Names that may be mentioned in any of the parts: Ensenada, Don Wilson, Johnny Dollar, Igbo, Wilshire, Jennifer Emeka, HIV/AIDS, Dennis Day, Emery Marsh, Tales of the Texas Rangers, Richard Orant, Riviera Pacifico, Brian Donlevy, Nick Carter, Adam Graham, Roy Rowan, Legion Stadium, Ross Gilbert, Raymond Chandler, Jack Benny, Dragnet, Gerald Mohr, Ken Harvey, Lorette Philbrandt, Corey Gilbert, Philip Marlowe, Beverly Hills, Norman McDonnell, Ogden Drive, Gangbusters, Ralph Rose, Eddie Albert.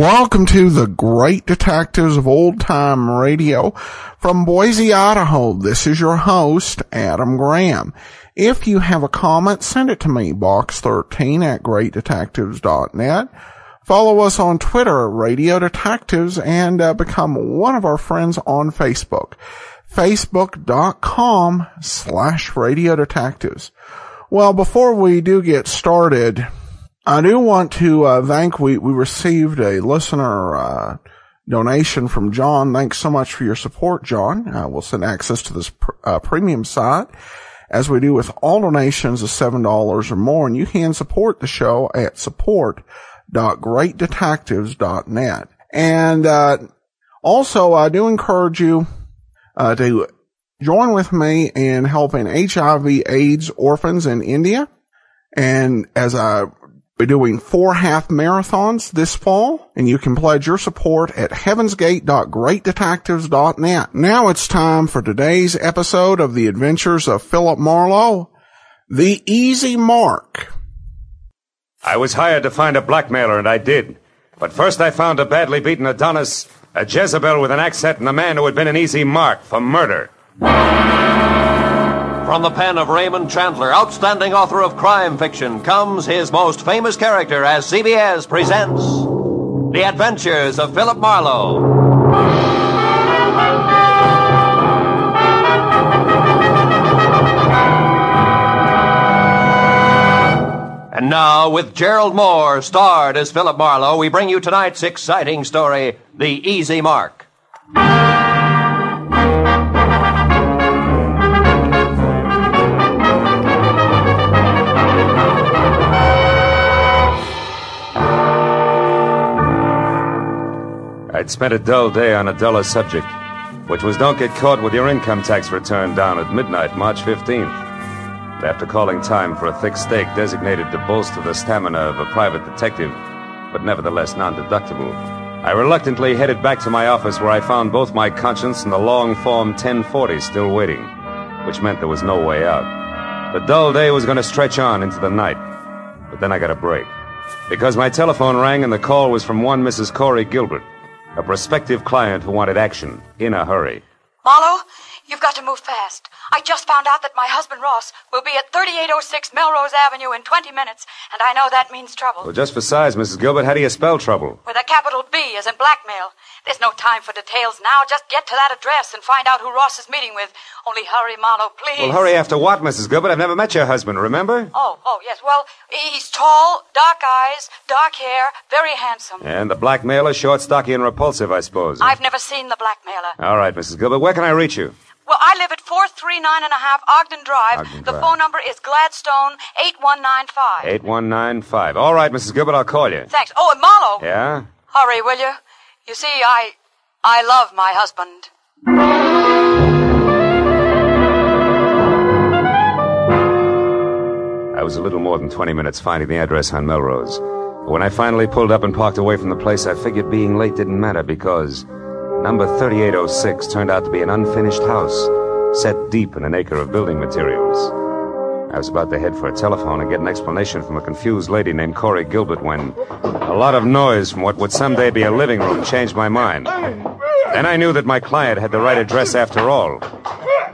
Welcome to the Great Detectives of Old Time Radio from Boise, Idaho. This is your host, Adam Graham. If you have a comment, send it to me, box13@greatdetectives.net. Follow us on Twitter, Radio Detectives, and become one of our friends on Facebook, facebook.com/Radio Detectives. Well, before we do get started, I do want to thank, we received a listener donation from John. Thanks so much for your support, John. We'll send access to this premium site, as we do with all donations of $7 or more. And you can support the show at support.greatdetectives.net. And also, I do encourage you to join with me in helping HIV/AIDS orphans in India. And as we're doing 4 half marathons this fall, and you can pledge your support at heavensgate.greatdetectives.net. Now it's time for today's episode of The Adventures of Philip Marlowe, The Easy Mark. I was hired to find a blackmailer, and I did. But first I found a badly beaten Adonis, a Jezebel with an accent, and a man who had been an easy mark for murder. From the pen of Raymond Chandler, outstanding author of crime fiction, comes his most famous character as CBS presents The Adventures of Philip Marlowe. And now, with Gerald Mohr, starred as Philip Marlowe, we bring you tonight's exciting story, The Easy Mark. I'd spent a dull day on a duller subject, which was don't get caught with your income tax return down at midnight, March 15th. After calling time for a thick steak designated to bolster the stamina of a private detective, but nevertheless non-deductible, I reluctantly headed back to my office, where I found both my conscience and the long-form 1040 still waiting, which meant there was no way out. The dull day was going to stretch on into the night, but then I got a break, because my telephone rang and the call was from one Mrs. Corey Gilbert, a prospective client who wanted action in a hurry. Marlowe, you've got to move fast. I just found out that my husband, Ross, will be at 3806 Melrose Avenue in 20 minutes, and I know that means trouble. Well, just for size, Mrs. Gilbert, how do you spell trouble? With a capital B, as in blackmail. There's no time for details now. Just get to that address and find out who Ross is meeting with. Only hurry, Marlowe, please. Well, hurry after what, Mrs. Gilbert? I've never met your husband, remember? Oh, yes. Well, he's tall, dark eyes, dark hair, very handsome. And the blackmailer, short, stocky, and repulsive, I suppose. I've never seen the blackmailer. All right, Mrs. Gilbert, where can I reach you? Well, I live at 439½ Ogden Drive. The phone number is Gladstone 8195. 8195. All right, Mrs. Gilbert, I'll call you. Thanks. Oh, and Marlowe. Yeah? Hurry, will you? You see, I love my husband. I was a little more than 20 minutes finding the address on Melrose. But when I finally pulled up and parked away from the place, I figured being late didn't matter, because number 3806 turned out to be an unfinished house, set deep in an acre of building materials. I was about to head for a telephone and get an explanation from a confused lady named Corey Gilbert when a lot of noise from what would someday be a living room changed my mind. Then I knew that my client had the right address after all,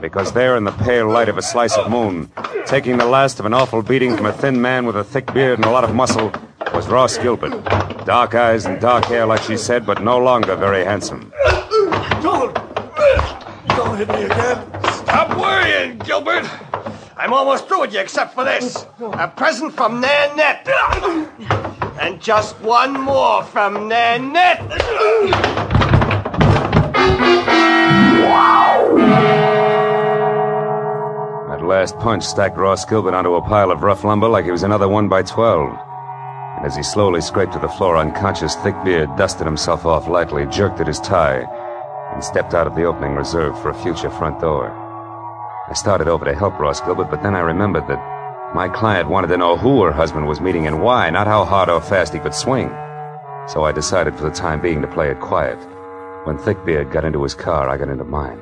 because there in the pale light of a slice of moon, taking the last of an awful beating from a thin man with a thick beard and a lot of muscle, was Ross Gilbert. Dark eyes and dark hair, like she said, but no longer very handsome. Don't hit me again. Stop worrying, Gilbert. I'm almost through with you, except for this. A present from Nanette. And just one more from Nanette. Wow! That last punch stacked Ross Gilbert onto a pile of rough lumber like he was another 1x12. And as he slowly scraped to the floor unconscious, Thickbeard dusted himself off lightly, jerked at his tie, and stepped out of the opening reserved for a future front door. I started over to help Ross Gilbert, but then I remembered that my client wanted to know who her husband was meeting and why, not how hard or fast he could swing. So I decided for the time being to play it quiet. When Thickbeard got into his car, I got into mine.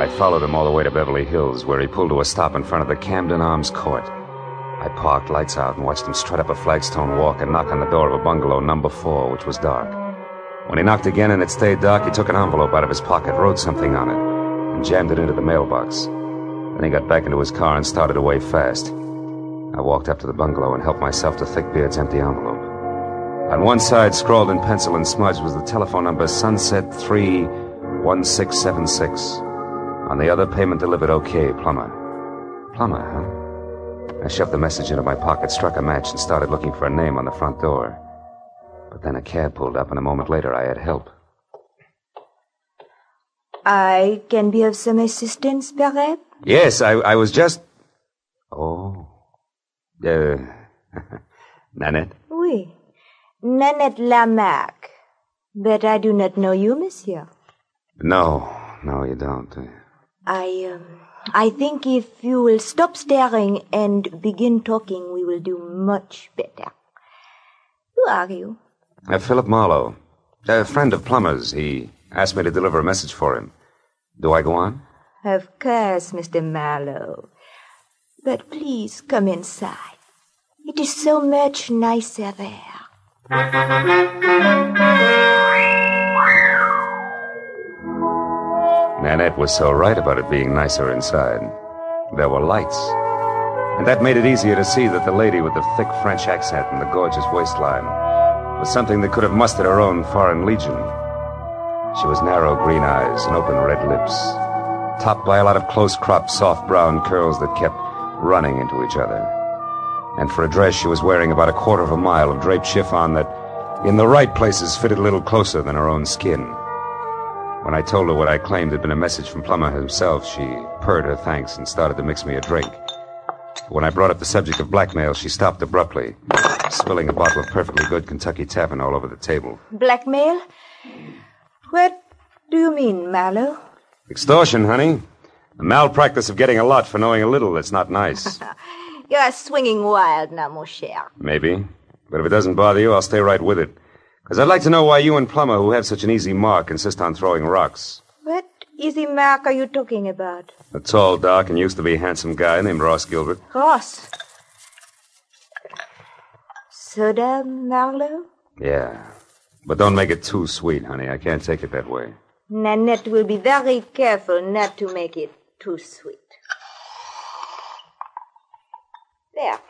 I followed him all the way to Beverly Hills, where he pulled to a stop in front of the Camden Arms Court. I parked, lights out, and watched him strut up a flagstone walk and knock on the door of a bungalow number 4, which was dark. When he knocked again and it stayed dark, he took an envelope out of his pocket, wrote something on it, and jammed it into the mailbox. Then he got back into his car and started away fast. I walked up to the bungalow and helped myself to Thickbeard's empty envelope. On one side, scrawled in pencil and smudged, was the telephone number Sunset 31676. On the other, payment delivered OK, Plummer. Plummer, huh? I shoved the message into my pocket, struck a match, and started looking for a name on the front door. But then a cab pulled up, and a moment later I had help. I can be of some assistance, perhaps? Yes, I was just... Oh. Nanette? Oui. Nanette Lamarque. But I do not know you, monsieur. No, you don't. I think if you will stop staring and begin talking, we will do much better. Who are you? Philip Marlowe. A friend of Plummer's. He asked me to deliver a message for him. Do I go on? Of course, Mr. Marlowe. But please come inside. It is so much nicer there. Nanette was so right about it being nicer inside. There were lights. And that made it easier to see that the lady with the thick French accent and the gorgeous waistline was something that could have mustered her own foreign legion. She was narrow green eyes and open red lips, topped by a lot of close-cropped soft brown curls that kept running into each other. And for a dress, she was wearing about a quarter of a mile of draped chiffon that, in the right places, fitted a little closer than her own skin. When I told her what I claimed had been a message from Plummer himself, she purred her thanks and started to mix me a drink. When I brought up the subject of blackmail, she stopped abruptly, spilling a bottle of perfectly good Kentucky Tavern all over the table. Blackmail? What do you mean, Marlowe? Extortion, honey. The malpractice of getting a lot for knowing a little that's not nice. You're swinging wild now, mon cher. Maybe. But if it doesn't bother you, I'll stay right with it. Because I'd like to know why you and Plummer, who have such an easy mark, insist on throwing rocks. What easy mark are you talking about? A tall, dark, and used-to-be handsome guy named Ross Gilbert. Ross? Soda, Marlowe? Yeah. But don't make it too sweet, honey. I can't take it that way. Nanette will be very careful not to make it too sweet. There.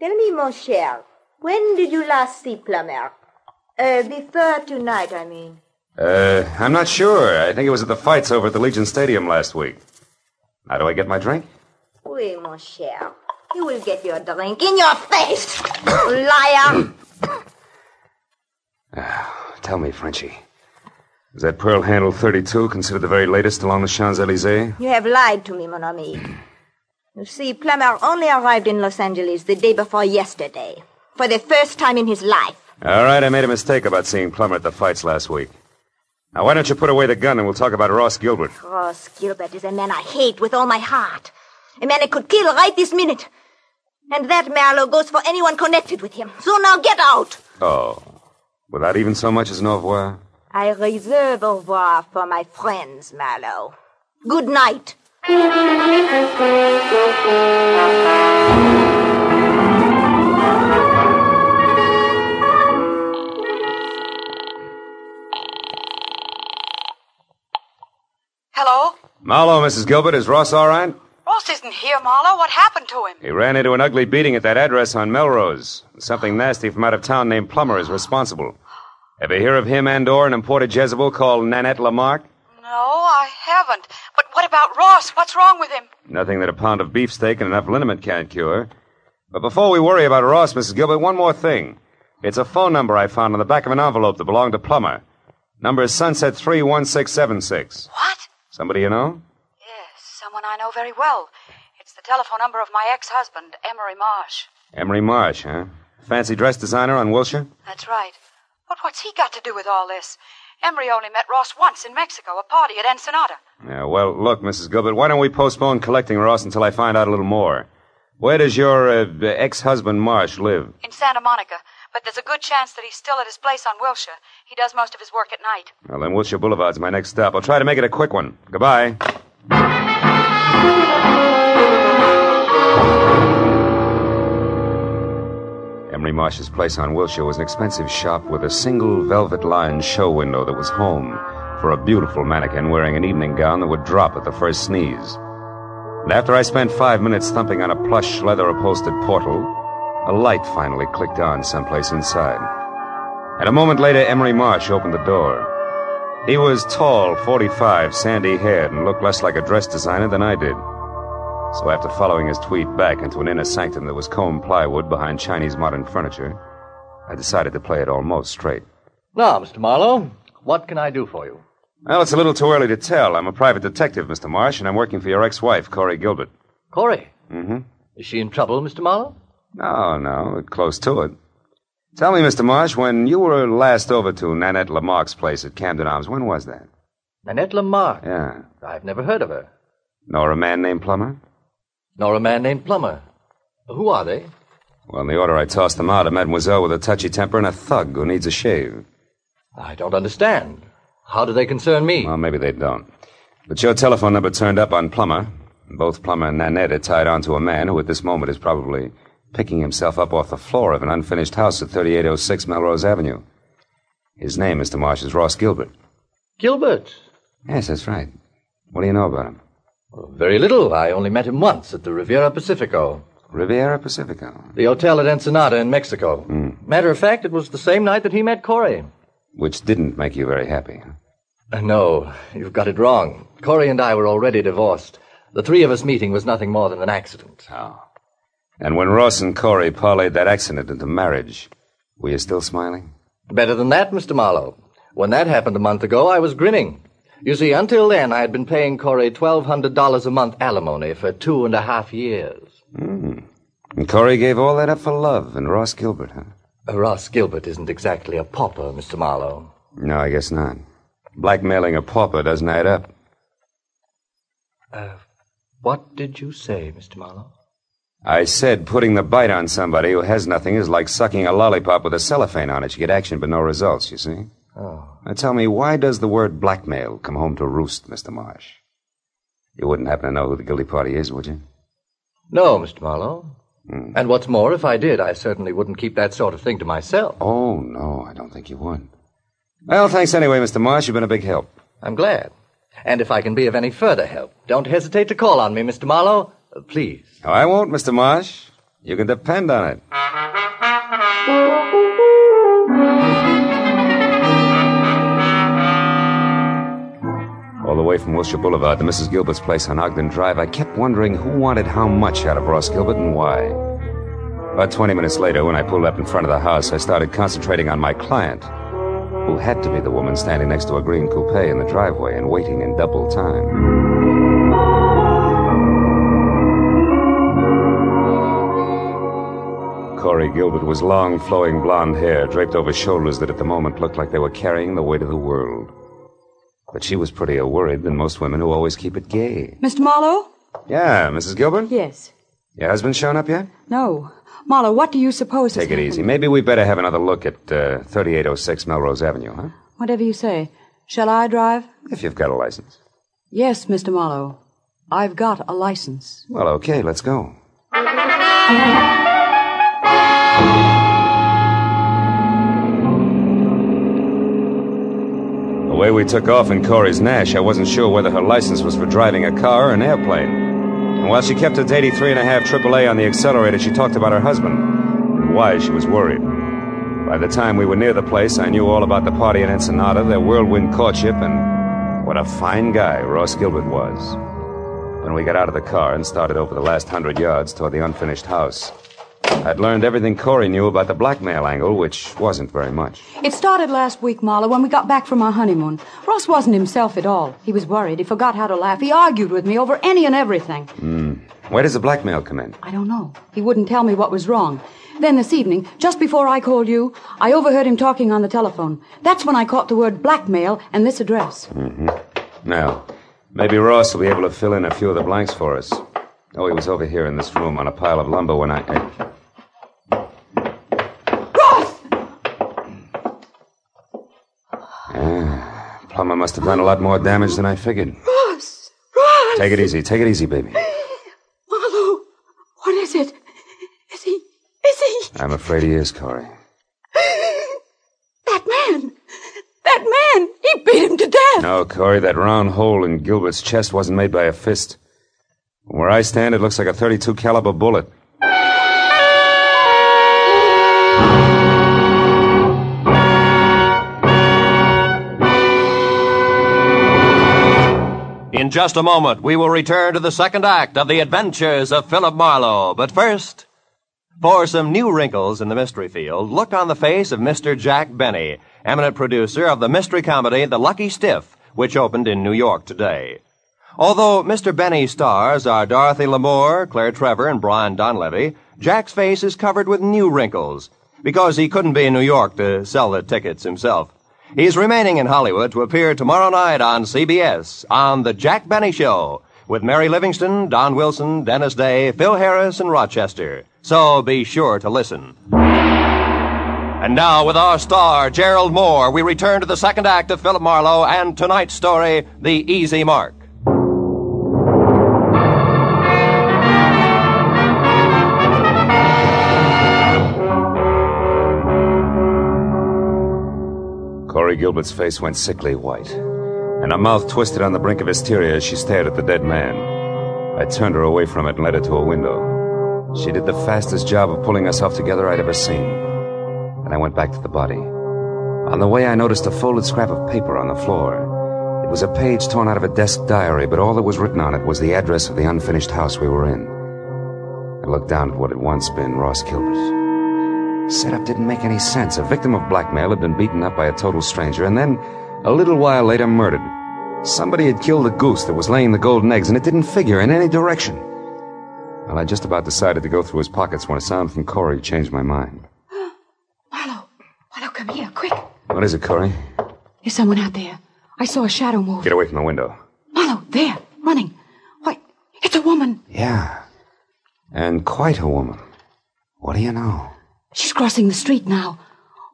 Tell me, mon cher, when did you last see Plummer? Before tonight, I mean. I'm not sure. I think it was at the fights over at the Legion Stadium last week. Now, do I get my drink? Oui, mon cher. You will get your drink in your face, you liar! Tell me, Frenchie, is that Pearl Handle 32 considered the very latest along the Champs-Élysées? You have lied to me, mon ami. You see, Plummer only arrived in Los Angeles the day before yesterday, for the first time in his life. All right, I made a mistake about seeing Plummer at the fights last week. Now, why don't you put away the gun and we'll talk about Ross Gilbert? Ross Gilbert is a man I hate with all my heart. A man I could kill right this minute. And that, Marlowe, goes for anyone connected with him. So now get out. Oh, without even so much as an au revoir? I reserve au revoir for my friends, Marlowe. Good night. Hello? Marlowe, Mrs. Gilbert, is Ross all right? Ross isn't here, Marlowe. What happened to him? He ran into an ugly beating at that address on Melrose. Something nasty from out of town named Plummer is responsible. Ever hear of him and or an imported Jezebel called Nanette Lamarque? No, I haven't. But what about Ross? What's wrong with him? Nothing that a pound of beefsteak and enough liniment can't cure. But before we worry about Ross, Mrs. Gilbert, one more thing. It's a phone number I found on the back of an envelope that belonged to Plummer. Number is Sunset 31676. What? Somebody you know? Yes, someone I know very well. It's the telephone number of my ex-husband, Emery Marsh. Emery Marsh, huh? Fancy dress designer on Wilshire? That's right. But what's he got to do with all this? Emery only met Ross once in Mexico, a party at Ensenada. Yeah, well, look, Mrs. Gilbert, why don't we postpone collecting Ross until I find out a little more? Where does your ex-husband Marsh live? In Santa Monica, but there's a good chance that he's still at his place on Wilshire. He does most of his work at night. Well, then Wilshire Boulevard's my next stop. I'll try to make it a quick one. Goodbye. Marsh's place on Wilshire was an expensive shop with a single velvet-lined show window that was home for a beautiful mannequin wearing an evening gown that would drop at the first sneeze. And after I spent 5 minutes thumping on a plush, leather-upholstered portal, a light finally clicked on someplace inside. And a moment later, Emery Marsh opened the door. He was tall, 45, sandy-haired, and looked less like a dress designer than I did. So after following his tweed back into an inner sanctum that was combed plywood behind Chinese modern furniture, I decided to play it almost straight. Now, Mr. Marlowe, what can I do for you? Well, it's a little too early to tell. I'm a private detective, Mr. Marsh, and I'm working for your ex-wife, Corey Gilbert. Corey? Mm-hmm. Is she in trouble, Mr. Marlowe? No, close to it. Tell me, Mr. Marsh, when you were last over to Nanette Lamarque's place at Camden Arms, when was that? Nanette Lamarque? Yeah. I've never heard of her. Nor a man named Plummer? Nor a man named Plummer. Who are they? Well, in the order I tossed them out, a mademoiselle with a touchy temper and a thug who needs a shave. I don't understand. How do they concern me? Well, maybe they don't. But your telephone number turned up on Plummer. Both Plummer and Nanette are tied on to a man who at this moment is probably picking himself up off the floor of an unfinished house at 3806 Melrose Avenue. His name, Mr. Marsh, is Ross Gilbert. Gilbert? Yes, that's right. What do you know about him? Well, very little. I only met him once at the Riviera Pacifico. Riviera Pacifico? The hotel at Ensenada in Mexico. Mm. Matter of fact, it was the same night that he met Corey. Which didn't make you very happy. No, you've got it wrong. Corey and I were already divorced. The three of us meeting was nothing more than an accident. Oh. And when Ross and Corey parlayed that accident into marriage, were you still smiling? Better than that, Mr. Marlowe. When that happened a month ago, I was grinning. You see, until then, I had been paying Corey $1,200 a month alimony for 2.5 years. Mm. And Corey gave all that up for love and Ross Gilbert, huh? Ross Gilbert isn't exactly a pauper, Mr. Marlowe. No, I guess not. Blackmailing a pauper doesn't add up. What did you say, Mr. Marlowe? I said putting the bite on somebody who has nothing is like sucking a lollipop with a cellophane on it. You get action but no results, you see? Oh. Now tell me, why does the word blackmail come home to roost, Mr. Marsh? You wouldn't happen to know who the guilty party is, would you? No, Mr. Marlowe. Hmm. And what's more, if I did, I certainly wouldn't keep that sort of thing to myself. Oh, no, I don't think you would. Well, thanks anyway, Mr. Marsh. You've been a big help. I'm glad. And if I can be of any further help, don't hesitate to call on me, Mr. Marlowe. Please. Oh, I won't, Mr. Marsh. You can depend on it. All the way from Wilshire Boulevard to Mrs. Gilbert's place on Ogden Drive, I kept wondering who wanted how much out of Ross Gilbert and why. About 20 minutes later, when I pulled up in front of the house, I started concentrating on my client, who had to be the woman standing next to a green coupe in the driveway and waiting in double time. Corey Gilbert was long, flowing blonde hair draped over shoulders that at the moment looked like they were carrying the weight of the world. But she was prettier worried than most women who always keep it gay. Mr. Marlowe? Yeah, Mrs. Gilbert? Yes. Your husband shown up yet? No. Marlowe, what do you suppose has happened? Take it easy. Maybe we better have another look at 3806 Melrose Avenue, huh? Whatever you say. Shall I drive? If you've got a license. Yes, Mr. Marlowe. I've got a license. Well, okay, let's go. The way we took off in Corey's Nash, I wasn't sure whether her license was for driving a car or an airplane. And while she kept her 83.5 AAA on the accelerator, she talked about her husband and why she was worried. By the time we were near the place, I knew all about the party in Ensenada, their whirlwind courtship, and what a fine guy Ross Gilbert was. When we got out of the car and started over the last 100 yards toward the unfinished house, I'd learned everything Corey knew about the blackmail angle, which wasn't very much. It started last week, Marla, when we got back from our honeymoon. Ross wasn't himself at all. He was worried. He forgot how to laugh. He argued with me over any and everything. Mm. Where does the blackmail come in? I don't know. He wouldn't tell me what was wrong. Then this evening, just before I called you, I overheard him talking on the telephone. That's when I caught the word blackmail and this address. Mm-hmm. Now, maybe Ross will be able to fill in a few of the blanks for us. Oh, he was over here in this room on a pile of lumber when I... Plummer must have done a lot more damage than I figured. Ross! Ross! Take it easy, baby. Marlowe, what is it? Is he... I'm afraid he is, Corey. That man! He beat him to death! No, Corey, that round hole in Gilbert's chest wasn't made by a fist. From where I stand, it looks like a .32 caliber bullet. In just a moment, we will return to the second act of The Adventures of Philip Marlowe. But first, for some new wrinkles in the mystery field, look on the face of Mr. Jack Benny, eminent producer of the mystery comedy The Lucky Stiff, which opened in New York today. Although Mr. Benny's stars are Dorothy Lamour, Claire Trevor, and Brian Donlevy, Jack's face is covered with new wrinkles, because he couldn't be in New York to sell the tickets himself. He's remaining in Hollywood to appear tomorrow night on CBS on The Jack Benny Show with Mary Livingston, Don Wilson, Dennis Day, Phil Harris, and Rochester. So be sure to listen. And now with our star, Gerald Mohr, we return to the second act of Philip Marlowe and tonight's story, The Easy Mark. Corey Gilbert's face went sickly white, and her mouth twisted on the brink of hysteria as she stared at the dead man. I turned her away from it and led her to a window. She did the fastest job of pulling herself together I'd ever seen, and I went back to the body. On the way, I noticed a folded scrap of paper on the floor. It was a page torn out of a desk diary, but all that was written on it was the address of the unfinished house we were in. I looked down at what had once been Ross Gilbert. Setup didn't make any sense. A victim of blackmail had been beaten up by a total stranger and then, a little while later, murdered. Somebody had killed a goose that was laying the golden eggs, and it didn't figure in any direction. Well, I just about decided to go through his pockets when a sound from Corey changed my mind. Marlowe, come here, quick. What is it, Corey? There's someone out there. I saw a shadow move. Get away from the window. Marlowe, there, running. Why, it's a woman. Yeah, and quite a woman. What do you know? She's crossing the street now.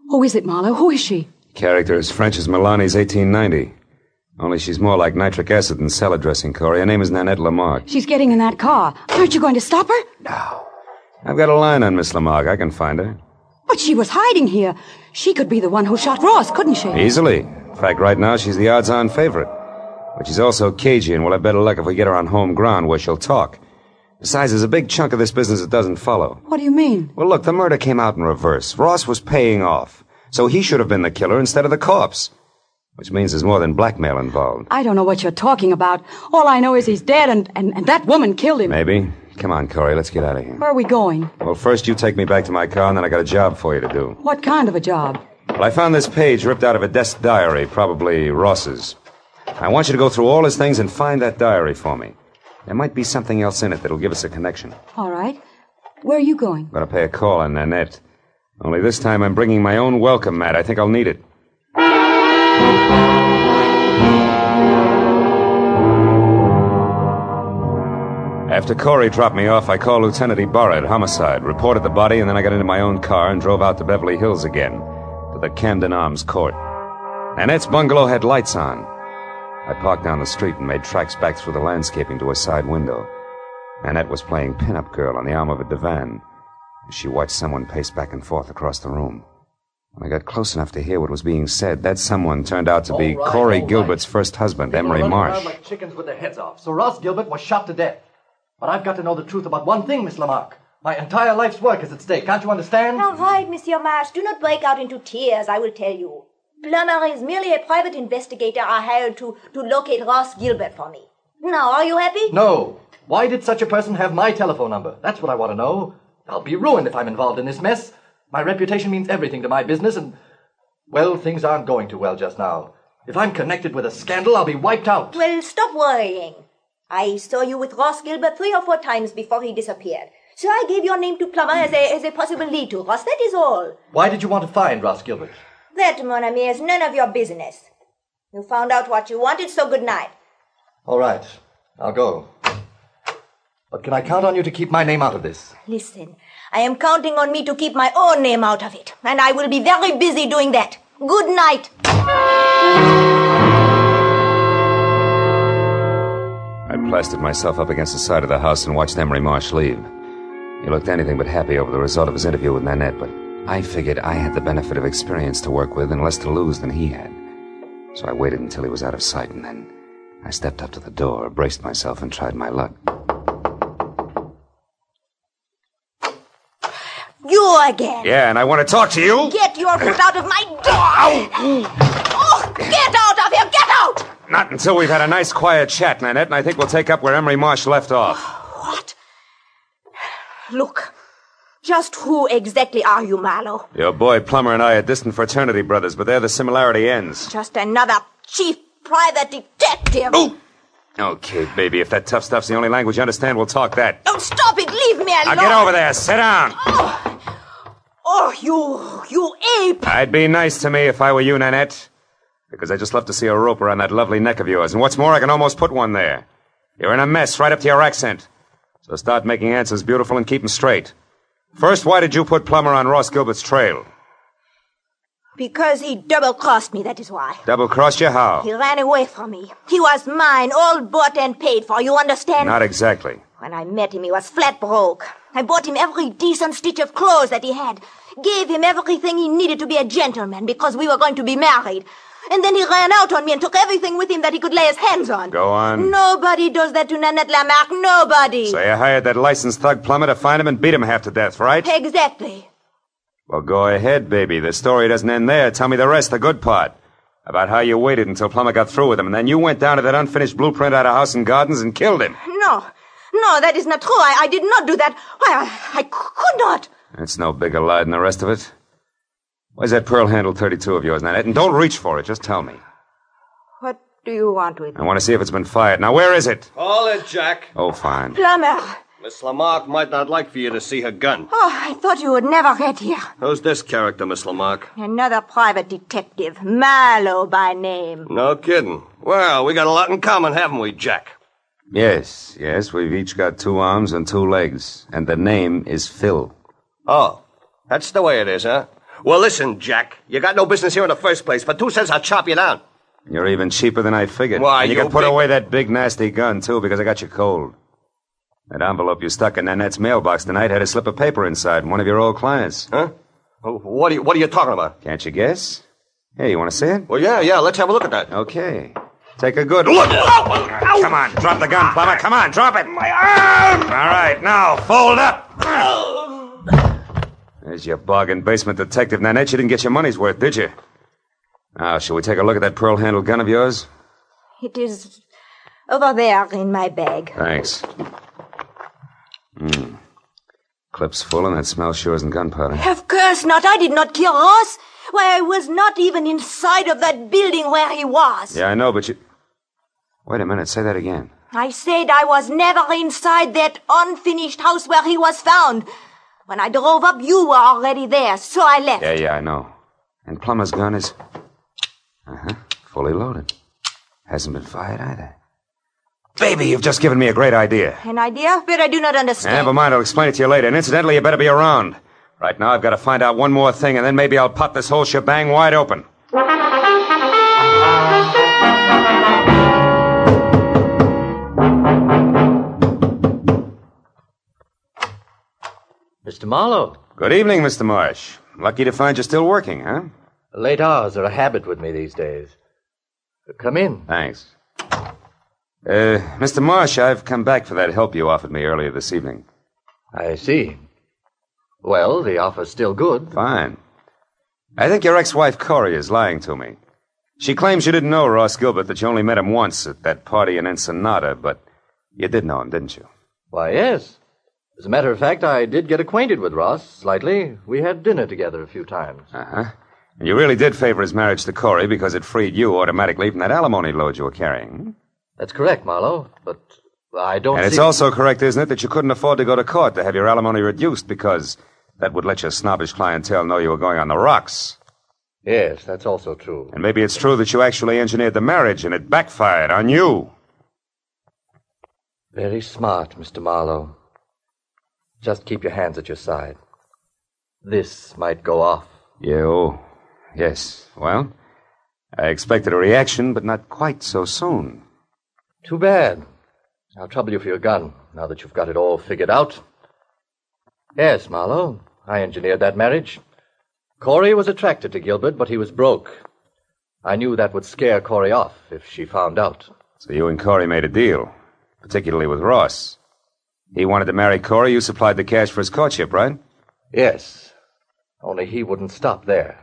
Who is it, Marlowe? Who is she? Character as French as Milani's 1890. Only she's more like nitric acid than salad dressing, Corey. Her name is Nanette Lamarque. She's getting in that car. Aren't you going to stop her? No. I've got a line on Miss Lamarque. I can find her. But she was hiding here. She could be the one who shot Ross, couldn't she? Easily. In fact, right now, she's the odds-on favorite. But she's also cagey, and we'll have better luck if we get her on home ground where she'll talk. Besides, there's a big chunk of this business that doesn't follow. What do you mean? Well, look, the murder came out in reverse. Ross was paying off, so he should have been the killer instead of the corpse, which means there's more than blackmail involved. I don't know what you're talking about. All I know is he's dead, and that woman killed him. Maybe. Come on, Corey, let's get out of here. Where are we going? Well, first you take me back to my car, and then I got a job for you to do. What kind of a job? Well, I found this page ripped out of a desk diary, probably Ross's. I want you to go through all his things and find that diary for me. There might be something else in it that'll give us a connection. All right. Where are you going? I'm going to pay a call on Nanette. Only this time I'm bringing my own welcome mat. I think I'll need it. After Corey dropped me off, I called Lieutenant Ibarra at Homicide, reported the body, and then I got into my own car and drove out to Beverly Hills again, to the Camden Arms Court. Nanette's bungalow had lights on. I parked down the street and made tracks back through the landscaping to a side window. Nanette was playing pin-up girl on the arm of a divan. She watched someone pace back and forth across the room. When I got close enough to hear what was being said, that someone turned out to be Corey Gilbert's first husband, Emery Marsh. Like chickens with their heads off, so Ross Gilbert was shot to death. But I've got to know the truth about one thing, Miss Lamarque. My entire life's work is at stake, can't you understand? All right, Monsieur Marsh, do not break out into tears, I will tell you. Plummer is merely a private investigator I hired to locate Ross Gilbert for me. Now, are you happy? No. Why did such a person have my telephone number? That's what I want to know. I'll be ruined if I'm involved in this mess. My reputation means everything to my business, and, well, things aren't going too well just now. If I'm connected with a scandal, I'll be wiped out. Well, stop worrying. I saw you with Ross Gilbert 3 or 4 times before he disappeared. So I gave your name to Plummer as a possible lead to Ross, that is all. Why did you want to find Ross Gilbert? That, mon ami, is none of your business. You found out what you wanted, so good night. All right. I'll go. But can I count on you to keep my name out of this? Listen, I am counting on me to keep my own name out of it, and I will be very busy doing that. Good night. I plastered myself up against the side of the house and watched Emery Marsh leave. He looked anything but happy over the result of his interview with Nanette, but I figured I had the benefit of experience to work with and less to lose than he had. So I waited until he was out of sight, and then I stepped up to the door, braced myself, and tried my luck. You again? Yeah, and I want to talk to you. Get your foot out of my door! Oh, get out of here! Get out! Not until we've had a nice, quiet chat, Nanette, and I think we'll take up where Emery Marsh left off. What? Look, just who exactly are you, Marlowe? Your boy Plummer and I are distant fraternity brothers, but there the similarity ends. Just another chief private detective. Ooh. Okay, baby, if that tough stuff's the only language you understand, we'll talk that. Don't stop it. Leave me alone. Now get over there. Sit down. Oh, you ape. I'd be nice to me if I were you, Nanette, because I just love to see a rope around that lovely neck of yours. And what's more, I can almost put one there. You're in a mess right up to your accent. So start making answers beautiful and keep them straight. First, why did you put Plummer on Ross Gilbert's trail? Because he double-crossed me, that is why. Double-crossed you how? He ran away from me. He was mine, all bought and paid for, you understand? Not exactly. When I met him, he was flat broke. I bought him every decent stitch of clothes that he had. Gave him everything he needed to be a gentleman, because we were going to be married. And then he ran out on me and took everything with him that he could lay his hands on. Go on. Nobody does that to Nanette Lamarque, nobody. So you hired that licensed thug Plummer to find him and beat him half to death, right? Exactly. Well, go ahead, baby. The story doesn't end there. Tell me the rest, the good part. About how you waited until Plummer got through with him, and then you went down to that unfinished blueprint out of House and Gardens and killed him. No, that is not true. I did not do that. Why, I could not. It's no bigger lie than the rest of it. Where's that pearl handle 32 of yours, Nanette? And don't reach for it. Just tell me. What do you want with it? I want to see if it's been fired. Now, where is it? Call it, Jack. Oh, fine. Plummer. Miss Lamarque might not like for you to see her gun. Oh, I thought you would never get here. Who's this character, Miss Lamarque? Another private detective. Marlowe by name. No kidding. Well, we got a lot in common, haven't we, Jack? Yes. We've each got 2 arms and 2 legs. And the name is Phil. Oh, that's the way it is, huh? Well, listen, Jack, you got no business here in the first place. For 2 cents, I'll chop you down. You're even cheaper than I figured. Why, and you can put away that big, nasty gun, too, because I got you cold. That envelope you stuck in Nanette's mailbox tonight had a slip of paper inside from one of your old clients. Huh? What are you talking about? Can't you guess? Hey, you want to see it? Well, yeah, let's have a look at that. Okay. Take a good look. Ow! Come on, drop the gun, Plummer. Come on, drop it. My arm! All right, now, fold up. There's your bargain basement detective. Nanette, you didn't get your money's worth, did you? Now, shall we take a look at that pearl-handled gun of yours? It is over there in my bag. Thanks. Clip's full, and that smell sure isn't gunpowder. Of course not. I did not kill Ross. Why, I was not even inside of that building where he was. Yeah, I know, but you... Wait a minute. Say that again. I said I was never inside that unfinished house where he was found. When I drove up, you were already there, so I left. Yeah, I know. And Plummer's gun is... fully loaded. Hasn't been fired either. Baby, you've just given me a great idea. An idea? But I do not understand. Never mind, I'll explain it to you later. And incidentally, you better be around. Right now, I've got to find out one more thing, and then maybe I'll pop this whole shebang wide open. Mr. Marlowe. Good evening, Mr. Marsh. Lucky to find you're still working, huh? Late hours are a habit with me these days. Come in. Thanks. Mr. Marsh, I've come back for that help you offered me earlier this evening. I see. Well, the offer's still good. Fine. I think your ex-wife, Corey, is lying to me. She claims you didn't know Ross Gilbert, that you only met him once at that party in Ensenada, but you did know him, didn't you? Why, yes. As a matter of fact, I did get acquainted with Ross, slightly. We had dinner together a few times. And you really did favor his marriage to Corey because it freed you automatically from that alimony load you were carrying. That's correct, Marlowe, but I don't see... And it's also correct, isn't it, that you couldn't afford to go to court to have your alimony reduced because that would let your snobbish clientele know you were going on the rocks. Yes, that's also true. And maybe it's true that you actually engineered the marriage and it backfired on you. Very smart, Mr. Marlowe. Just keep your hands at your side. This might go off. Yes. Well, I expected a reaction, but not quite so soon. Too bad. I'll trouble you for your gun, now that you've got it all figured out. Yes, Marlowe. I engineered that marriage. Corey was attracted to Gilbert, but he was broke. I knew that would scare Corey off if she found out. So you and Corey made a deal, particularly with Ross. He wanted to marry Corey. You supplied the cash for his courtship, right? Yes. Only he wouldn't stop there.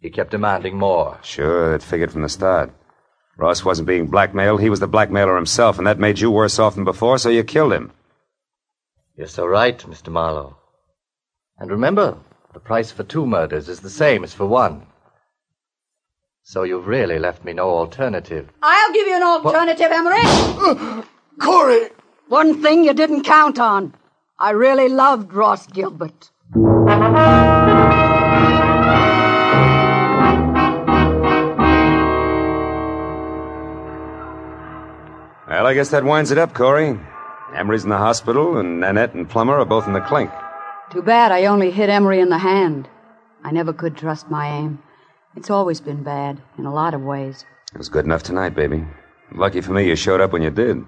He kept demanding more. Sure, it figured from the start. Ross wasn't being blackmailed. He was the blackmailer himself, and that made you worse off than before, so you killed him. You're so right, Mr. Marlowe. And remember, the price for two murders is the same as for one. So you've really left me no alternative. I'll give you an alternative, Emery! Corey! One thing you didn't count on. I really loved Ross Gilbert. Well, I guess that winds it up, Corey. Emery's in the hospital, and Nanette and Plummer are both in the clink. Too bad I only hit Emery in the hand. I never could trust my aim. It's always been bad, in a lot of ways. It was good enough tonight, baby. Lucky for me you showed up when you did.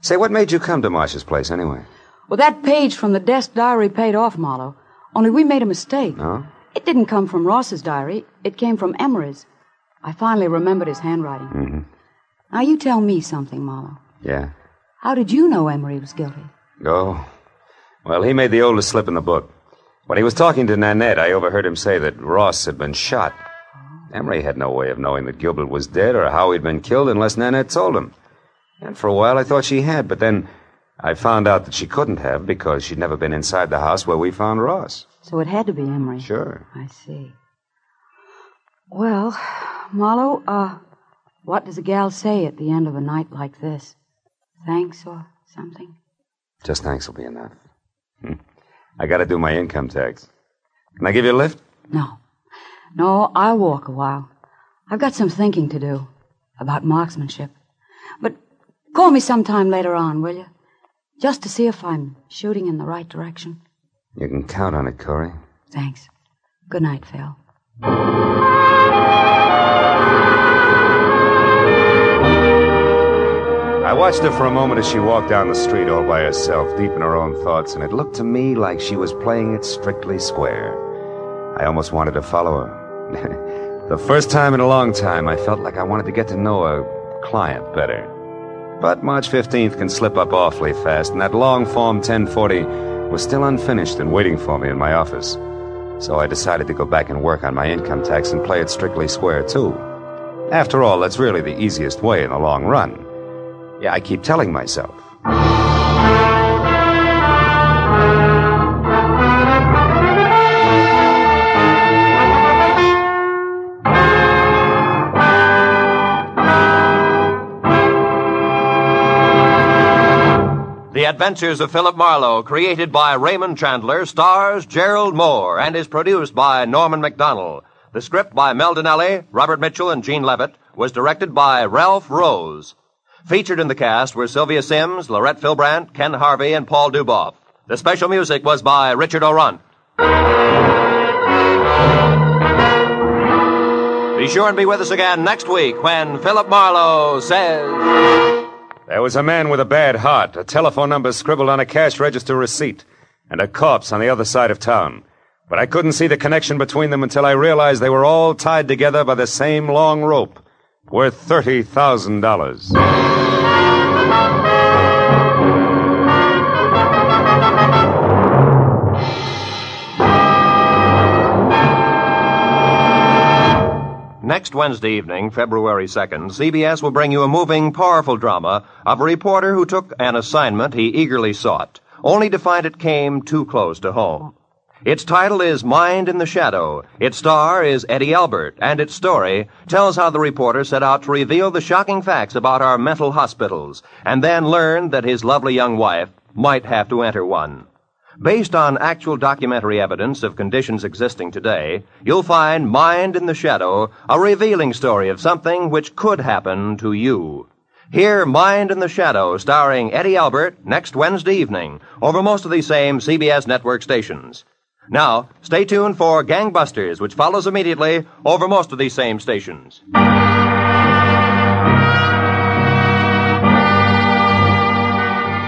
Say, what made you come to Marsh's place, anyway? Well, that page from the desk diary paid off, Marlowe. Only we made a mistake. No? It didn't come from Ross's diary. It came from Emery's. I finally remembered his handwriting. Mm-hmm. Now, you tell me something, Marlowe. Yeah? How did you know Emery was guilty? Oh... Well, he made the oldest slip in the book. When he was talking to Nanette, I overheard him say that Ross had been shot. Emery had no way of knowing that Gilbert was dead or how he'd been killed unless Nanette told him. And for a while I thought she had, but then I found out that she couldn't have because she'd never been inside the house where we found Ross. So it had to be Emery. Sure. I see. Well, Marlowe, what does a gal say at the end of a night like this? Thanks or something? Just thanks will be enough. I gotta do my income tax. Can I give you a lift? No. No, I'll walk a while. I've got some thinking to do about marksmanship. But call me sometime later on, will you? Just to see if I'm shooting in the right direction. You can count on it, Corey. Thanks. Good night, Phil. I watched her for a moment as she walked down the street all by herself, deep in her own thoughts, and it looked to me like she was playing it strictly square. I almost wanted to follow her. The first time in a long time, I felt like I wanted to get to know a client better. But March 15th can slip up awfully fast, and that long form 1040 was still unfinished and waiting for me in my office. So I decided to go back and work on my income tax and play it strictly square, too. After all, that's really the easiest way in the long run. Yeah, I keep telling myself. The Adventures of Philip Marlowe, created by Raymond Chandler, stars Gerald Mohr and is produced by Norman McDonnell. The script by Mel Dinelli, Robert Mitchell, and Gene Levitt was directed by Ralph Rose. Featured in the cast were Sylvia Sims, Lorette Philbrandt, Ken Harvey, and Paul Duboff. The special music was by Richard Orant. Be sure and be with us again next week when Philip Marlowe says... There was a man with a bad heart, a telephone number scribbled on a cash register receipt, and a corpse on the other side of town. But I couldn't see the connection between them until I realized they were all tied together by the same long rope. Worth $30,000. Next Wednesday evening, February 2nd, CBS will bring you a moving, powerful drama of a reporter who took an assignment he eagerly sought, only to find it came too close to home. Its title is Mind in the Shadow, its star is Eddie Albert, and its story tells how the reporter set out to reveal the shocking facts about our mental hospitals, and then learned that his lovely young wife might have to enter one. Based on actual documentary evidence of conditions existing today, you'll find Mind in the Shadow, a revealing story of something which could happen to you. Hear Mind in the Shadow, starring Eddie Albert, next Wednesday evening, over most of these same CBS network stations. Now, stay tuned for Gangbusters, which follows immediately over most of these same stations.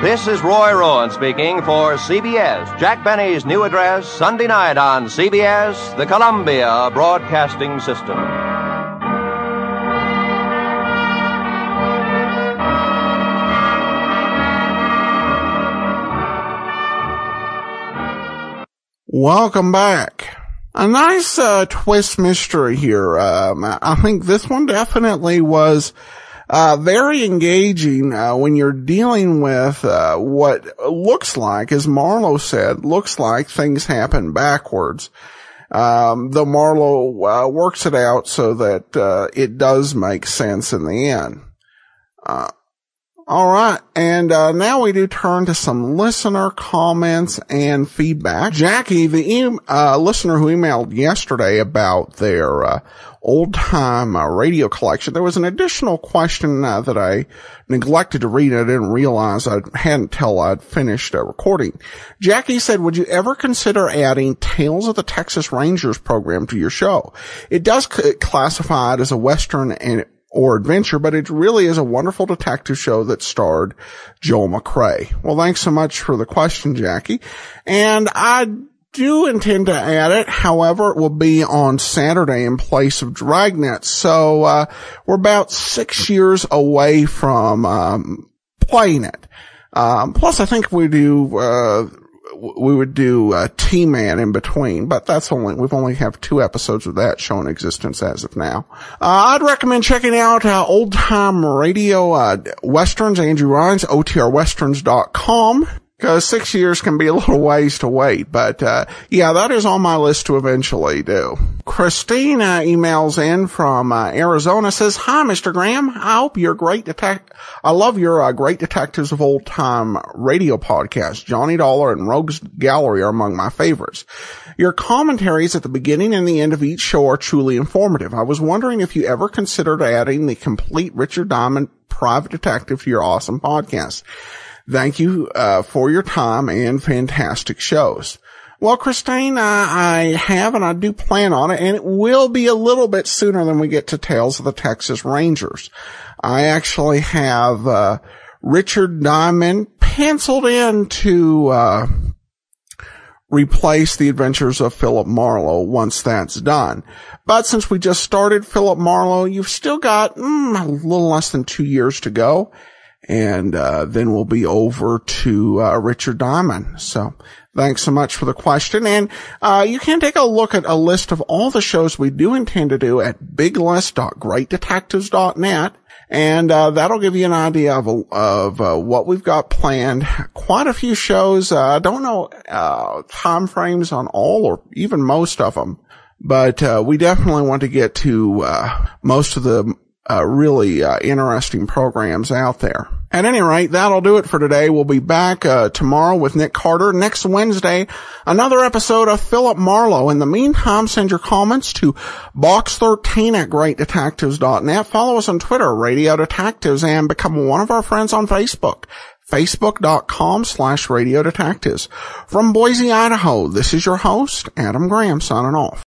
This is Roy Rowan speaking for CBS, Jack Benny's new address, Sunday night on CBS, the Columbia Broadcasting System. Welcome back. A nice twist mystery here. I think this one definitely was very engaging when you're dealing with what looks like, as Marlowe said, looks like things happen backwards. Though Marlowe works it out so that it does make sense in the end. All right, and now we do turn to some listener comments and feedback. Jackie, the listener who emailed yesterday about their old-time radio collection, there was an additional question that I neglected to read. I didn't realize I hadn't until I'd finished recording. Jackie said, would you ever consider adding Tales of the Texas Rangers program to your show? It does classify it as a Western and or adventure, but it really is a wonderful detective show that starred Joel McRae. Well, thanks so much for the question, Jackie. And I do intend to add it. However, it will be on Saturday in place of Dragnet. So, we're about 6 years away from, playing it. Plus I think we would do T-Man in between, but that's only, we've only have 2 episodes of that show in existence as of now. I'd recommend checking out, old time radio, westerns, Andrew Ryan's, otrwesterns.com, because 6 years can be a little ways to wait, but, yeah, that is on my list to eventually do. Christina emails in from, Arizona, says, hi, Mr. Graham. I hope you're great I love your, great detectives of old time radio podcasts. Johnny Dollar and Rogue's Gallery are among my favorites. Your commentaries at the beginning and the end of each show are truly informative. I was wondering if you ever considered adding the complete Richard Diamond private detective to your awesome podcast. Thank you for your time and fantastic shows. Well, Christine, I have, and I do plan on it, and it will be a little bit sooner than we get to Tales of the Texas Rangers. I actually have Richard Diamond penciled in to replace the adventures of Philip Marlowe once that's done. But since we just started Philip Marlowe, you've still got a little less than 2 years to go. And then we'll be over to Richard Diamond. So thanks so much for the question. And you can take a look at a list of all the shows we do intend to do at biglist.greatdetectives.net. And that'll give you an idea of what we've got planned. Quite a few shows. I don't know time frames on all or even most of them. But we definitely want to get to most of the really interesting programs out there. At any rate, that'll do it for today. We'll be back tomorrow with Nick Carter. Next Wednesday, another episode of Philip Marlowe. In the meantime, send your comments to box13@greatdetectives.net. Follow us on Twitter, Radio Detectives, and become one of our friends on Facebook, facebook.com/Radio Detectives. From Boise, Idaho, this is your host, Adam Graham, signing off.